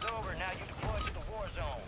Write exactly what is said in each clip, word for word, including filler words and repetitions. Time's over. Now you deploy to the war zone.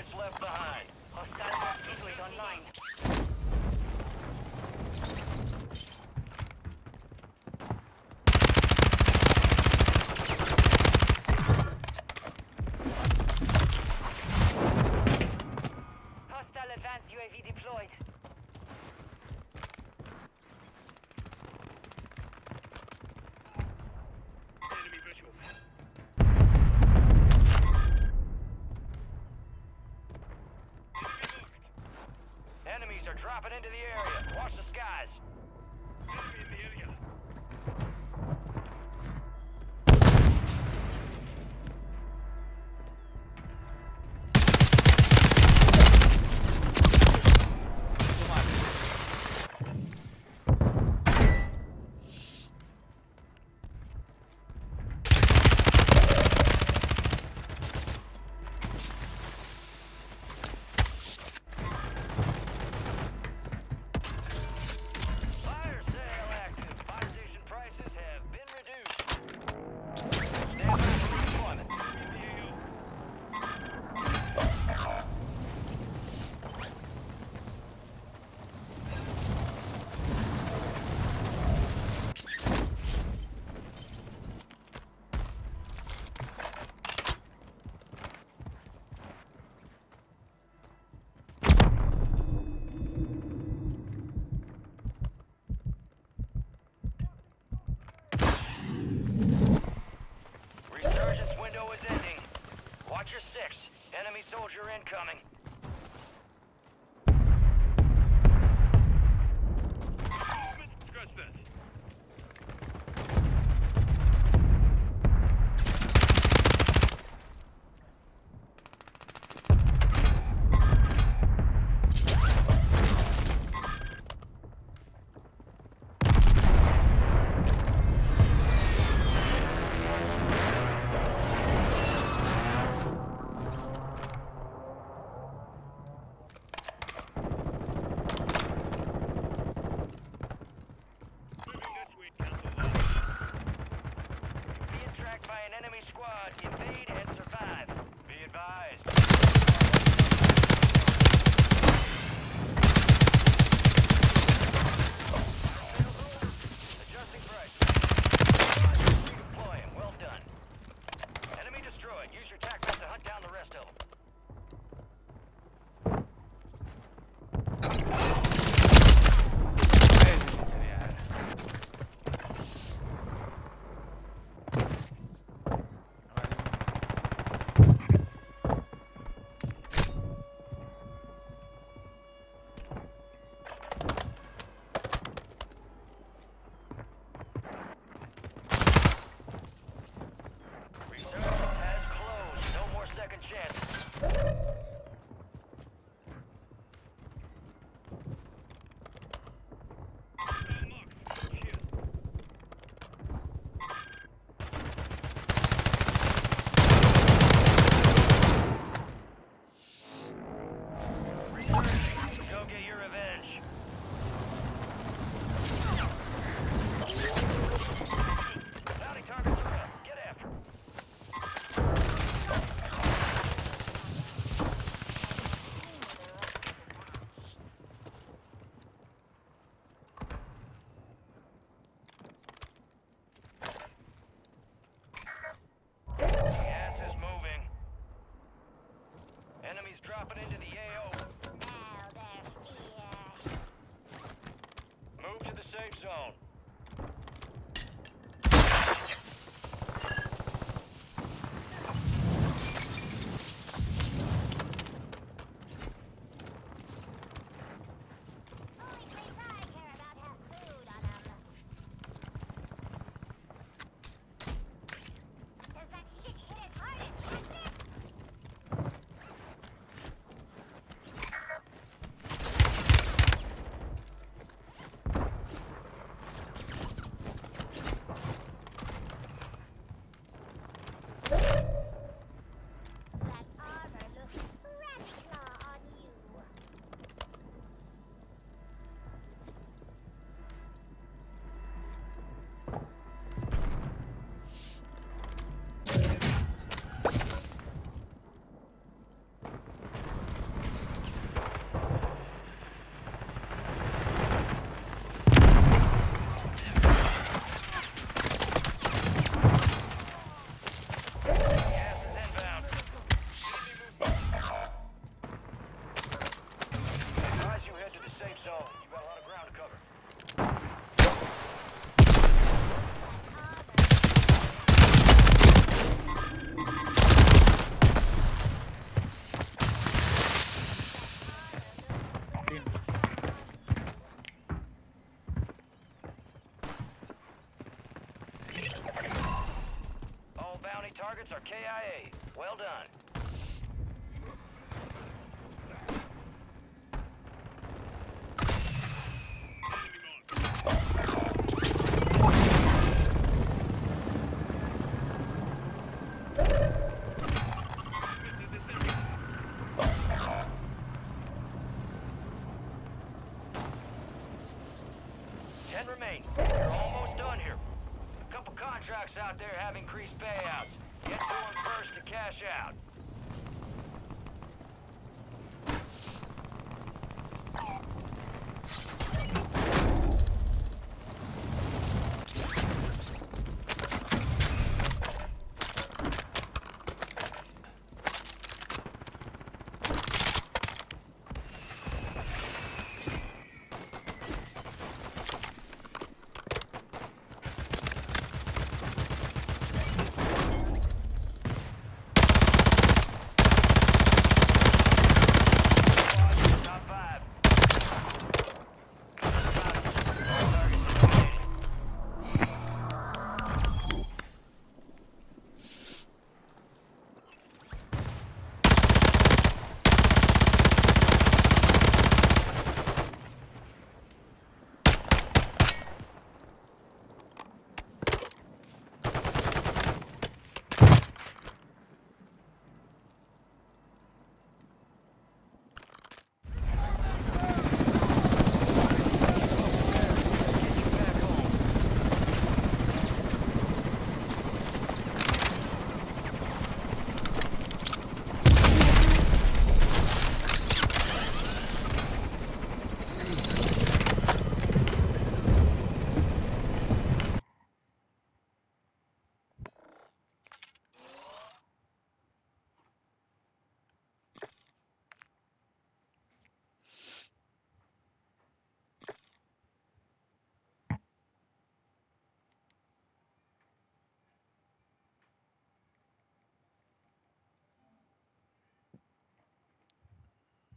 targets left behind. Hostile mosquito is online. Hostile advanced U A V deployed. Enemies are dropping into the area. Watch the skies. Enemy in the area. Watch your six. Enemy soldier incoming. Scratch that. targets are K I A. Well done. Ten remain. We're almost done here. A couple contracts out there have increased payouts. Get to them first to cash out.